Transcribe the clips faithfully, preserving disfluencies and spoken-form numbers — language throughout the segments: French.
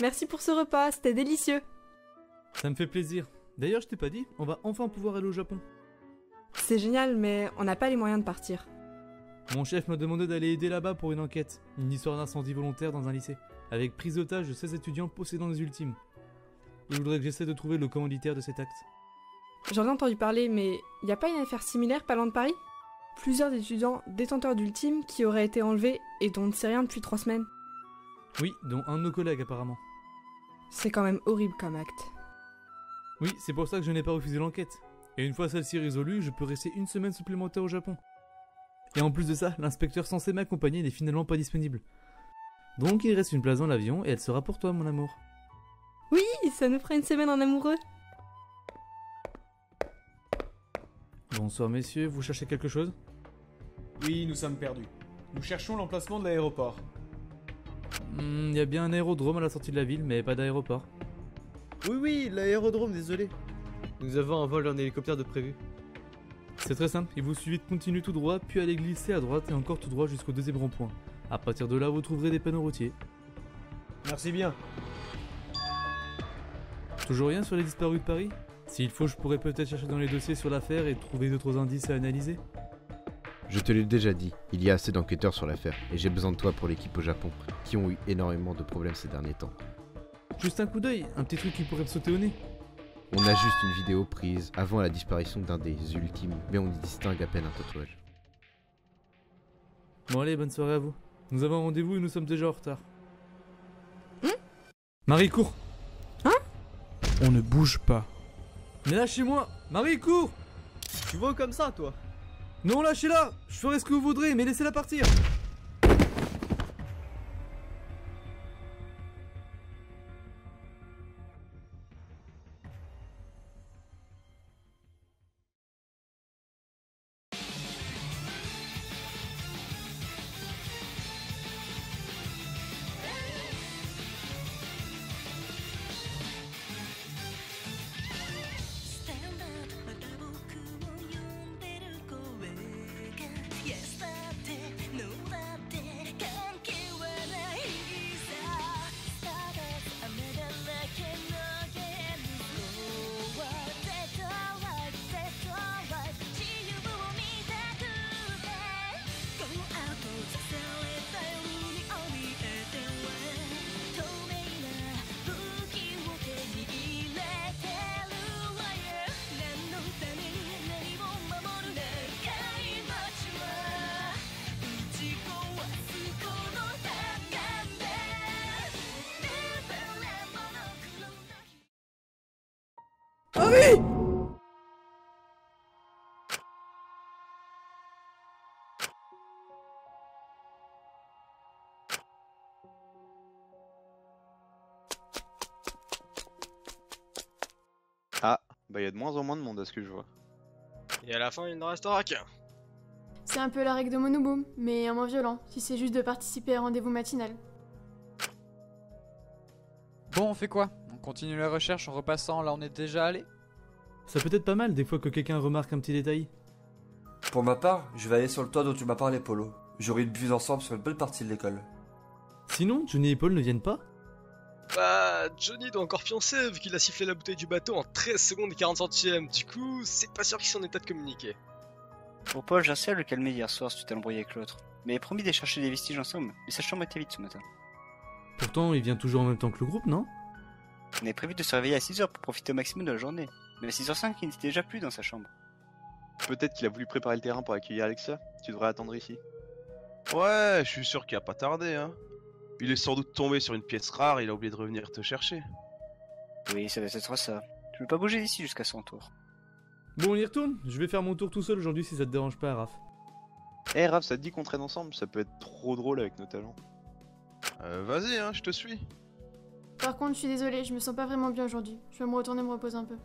Merci pour ce repas, c'était délicieux. Ça me fait plaisir. D'ailleurs, je t'ai pas dit, on va enfin pouvoir aller au Japon. C'est génial, mais on n'a pas les moyens de partir. Mon chef m'a demandé d'aller aider là-bas pour une enquête, une histoire d'incendie volontaire dans un lycée, avec prise d'otage de seize étudiants possédant des ultimes. Il voudrait que j'essaie de trouver le commanditaire de cet acte. J'en ai entendu parler, mais y a pas une affaire similaire pas loin de Paris? Plusieurs étudiants détenteurs d'ultimes qui auraient été enlevés et dont on ne sait rien depuis trois semaines. Oui, dont un de nos collègues apparemment. C'est quand même horrible comme acte. Oui, c'est pour ça que je n'ai pas refusé l'enquête. Et une fois celle-ci résolue, je peux rester une semaine supplémentaire au Japon. Et en plus de ça, l'inspecteur censé m'accompagner n'est finalement pas disponible. Donc il reste une place dans l'avion et elle sera pour toi, mon amour. Oui, ça nous fera une semaine en amoureux. Bonsoir messieurs, vous cherchez quelque chose? Oui, nous sommes perdus. Nous cherchons l'emplacement de l'aéroport. Il y a bien un aérodrome à la sortie de la ville, mais pas d'aéroport. Oui, oui, l'aérodrome, désolé. Nous avons un vol d'un hélicoptère de prévu. C'est très simple, il vous suivez de continuer tout droit, puis allez glisser à droite et encore tout droit jusqu'au deuxième rond-point. À partir de là, vous trouverez des panneaux routiers. Merci bien. Toujours rien sur les disparus de Paris? S'il faut, je pourrais peut-être chercher dans les dossiers sur l'affaire et trouver d'autres indices à analyser. Je te l'ai déjà dit, il y a assez d'enquêteurs sur l'affaire, et j'ai besoin de toi pour l'équipe au Japon, qui ont eu énormément de problèmes ces derniers temps. Juste un coup d'œil, un petit truc qui pourrait me sauter au nez. On a juste une vidéo prise avant la disparition d'un des ultimes, mais on y distingue à peine un tatouage. Bon allez, bonne soirée à vous. Nous avons rendez-vous et nous sommes déjà en retard. Mmh. Marie, cours. Hein? On ne bouge pas. Mais lâchez-moi! Marie, cours! Tu vas comme ça, toi? Non, lâchez-la! Je ferai ce que vous voudrez, mais laissez-la partir! Oh oui! Ah, bah il y a de moins en moins de monde à ce que je vois. Et à la fin, il ne restera qu'un. C'est un peu la règle de Monoboom, mais un moins violent, si c'est juste de participer à un rendez-vous matinal. Bon, on fait quoi? Continue la recherche en repassant là on est déjà allé? Ça peut être pas mal des fois que quelqu'un remarque un petit détail. Pour ma part, je vais aller sur le toit dont tu m'as parlé, Polo. J'aurai une buvée ensemble sur une bonne partie de l'école. Sinon, Johnny et Paul ne viennent pas? Bah, Johnny doit encore fiancer vu qu'il a sifflé la bouteille du bateau en treize secondes et quarante centièmes. Du coup, c'est pas sûr qu'ils soient en état de communiquer. Pour Paul, j'ai assez à le calmer hier soir si tu t'es embrouillé avec l'autre. Mais promis d'aller chercher des vestiges ensemble, mais sa chambre était vide ce matin. Pourtant, il vient toujours en même temps que le groupe, non? On est prévu de se réveiller à six heures pour profiter au maximum de la journée. Mais à six heures cinq, il n'était déjà plus dans sa chambre. Peut-être qu'il a voulu préparer le terrain pour accueillir Alexa. Tu devrais attendre ici. Ouais, je suis sûr qu'il a pas tardé, hein. Il est sans doute tombé sur une pièce rare et il a oublié de revenir te chercher. Oui, ça doit être ça. Je veux pas bouger d'ici jusqu'à son tour. Bon, on y retourne. Je vais faire mon tour tout seul aujourd'hui si ça te dérange pas, Raph. Eh hey, Raph, ça te dit qu'on traîne ensemble? Ça peut être trop drôle avec nos talents. Euh, vas-y, hein, je te suis. Par contre, je suis désolée, je me sens pas vraiment bien aujourd'hui. Je vais me retourner me reposer un peu.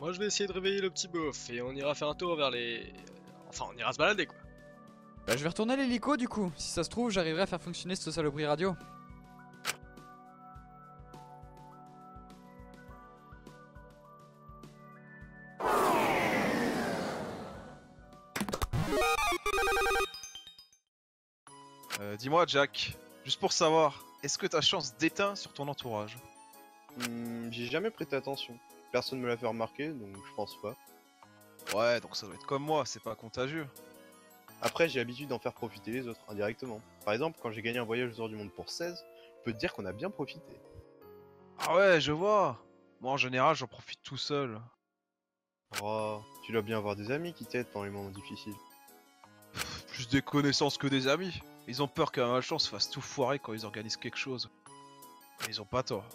Moi, je vais essayer de réveiller le petit beauf et on ira faire un tour vers les... Enfin, on ira se balader, quoi. Bah, je vais retourner à l'hélico, du coup. Si ça se trouve, j'arriverai à faire fonctionner ce saloperie radio. Euh, dis-moi, Jack, juste pour savoir... Est-ce que ta chance déteint sur ton entourage? Mmh, j'ai jamais prêté attention. Personne me l'a fait remarquer, donc je pense pas. Ouais, donc ça doit être comme moi, c'est pas contagieux. Après, j'ai l'habitude d'en faire profiter les autres, indirectement. Par exemple, quand j'ai gagné un voyage aux heures du monde pour seize, je peux te dire qu'on a bien profité. Ah ouais, je vois. Moi, en général, j'en profite tout seul. Oh, tu dois bien avoir des amis qui t'aident pendant les moments difficiles. Pff, plus des connaissances que des amis. Ils ont peur qu'un malchance fasse tout foirer quand ils organisent quelque chose. Mais ils ont pas tort.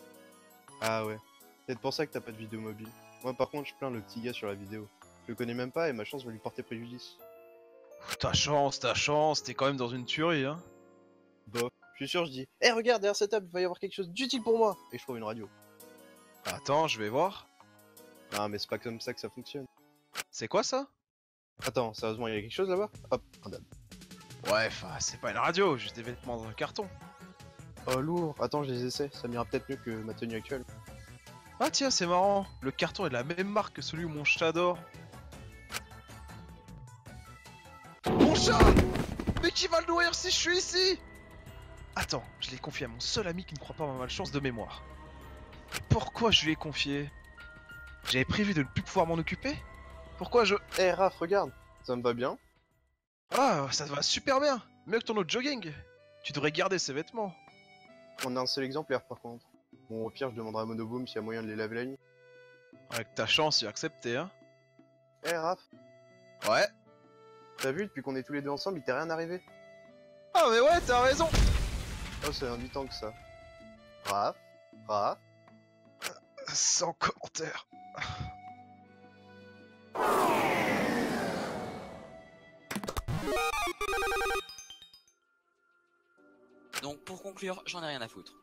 Ah ouais. C'est pour ça que t'as pas de vidéo mobile. Moi, par contre, je plains le petit gars sur la vidéo. Je le connais même pas et ma chance va lui porter préjudice. Ta chance, ta chance, t'es quand même dans une tuerie, hein. Bof, je suis sûr, je dis, hé, hey, regarde, derrière cette table, il va y avoir quelque chose d'utile pour moi. Et je trouve une radio. Attends, je vais voir. Ah, mais c'est pas comme ça que ça fonctionne. C'est quoi ça? Attends, sérieusement, il y a quelque chose là-bas? Hop, un dame. Ouais, enfin, c'est pas une radio, juste des vêtements dans un carton. Oh, lourd, attends, je les essaie, ça m'ira peut-être mieux que ma tenue actuelle. Ah tiens, c'est marrant, le carton est de la même marque que celui où mon chat dort. Mon chat! Mais qui va le nourrir si je suis ici? Attends, je l'ai confié à mon seul ami qui ne croit pas à ma malchance de mémoire. Et pourquoi je lui ai confié? J'avais prévu de ne plus pouvoir m'en occuper? Pourquoi je... Eh hey, Raph, regarde, ça me va bien. Ah, ça te va super bien. Mieux que ton autre jogging. Tu devrais garder ces vêtements. On a un seul exemplaire par contre. Bon, au pire, je demanderai à Monoboom s'il y a moyen de les laver la nuit. Avec ta chance, il a accepté, hein. Eh hey, Raph. Ouais. T'as vu, depuis qu'on est tous les deux ensemble, il t'est rien arrivé. Ah mais ouais, t'as raison. Oh, c'est invitant que ça. Raph, Raph. Sans commentaire. Donc pour conclure, j'en ai rien à foutre.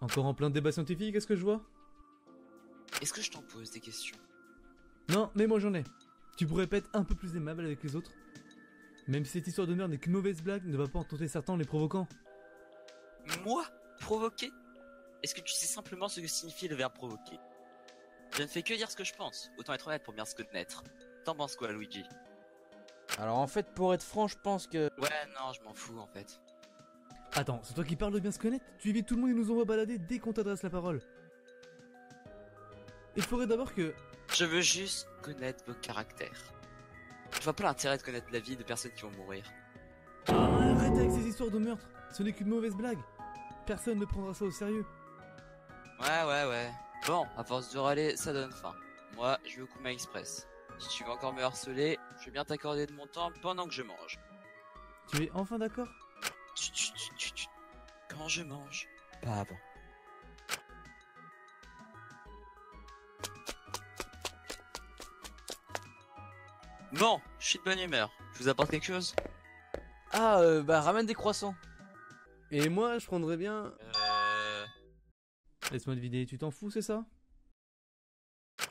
Encore en plein débat scientifique, est-ce que je vois? Est-ce que je t'en pose des questions? Non, mais moi j'en ai. Tu pourrais pas être un peu plus aimable avec les autres? Même si cette histoire de merde n'est qu'une mauvaise blague, ne va pas entendre certains en les provoquant. Moi? Provoquer? Est-ce que tu sais simplement ce que signifie le verbe provoquer? Je ne fais que dire ce que je pense, autant être honnête pour bien se connaître. T'en penses quoi, Luigi? Alors en fait, pour être franc, je pense que... Ouais, non, je m'en fous en fait. Attends, c'est toi qui parles de bien se connaître? Tu évites tout le monde et nous envoie balader dès qu'on t'adresse la parole. Il faudrait d'abord que... Je veux juste connaître vos caractères. Je vois pas l'intérêt de connaître la vie de personnes qui vont mourir. Arrête avec ces histoires de meurtre, ce n'est qu'une mauvaise blague. Personne ne prendra ça au sérieux. Ouais, ouais, ouais. Bon, à force de râler, ça donne faim. Moi, je vais au Kuma Express. Si tu veux encore me harceler, je vais bien t'accorder de mon temps pendant que je mange. Tu es enfin d'accord? Quand je mange, pas avant. Bon, je suis de bonne humeur. Je vous apporte quelque chose? Ah, euh, bah ramène des croissants. Et moi, je prendrais bien... Euh... Laisse-moi te vider, tu t'en fous, c'est ça?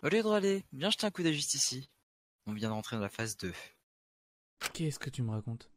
Au lieu de râler, viens jeter un coup d'œil juste ici. On vient d'entrer dans la phase deux. Qu'est-ce que tu me racontes?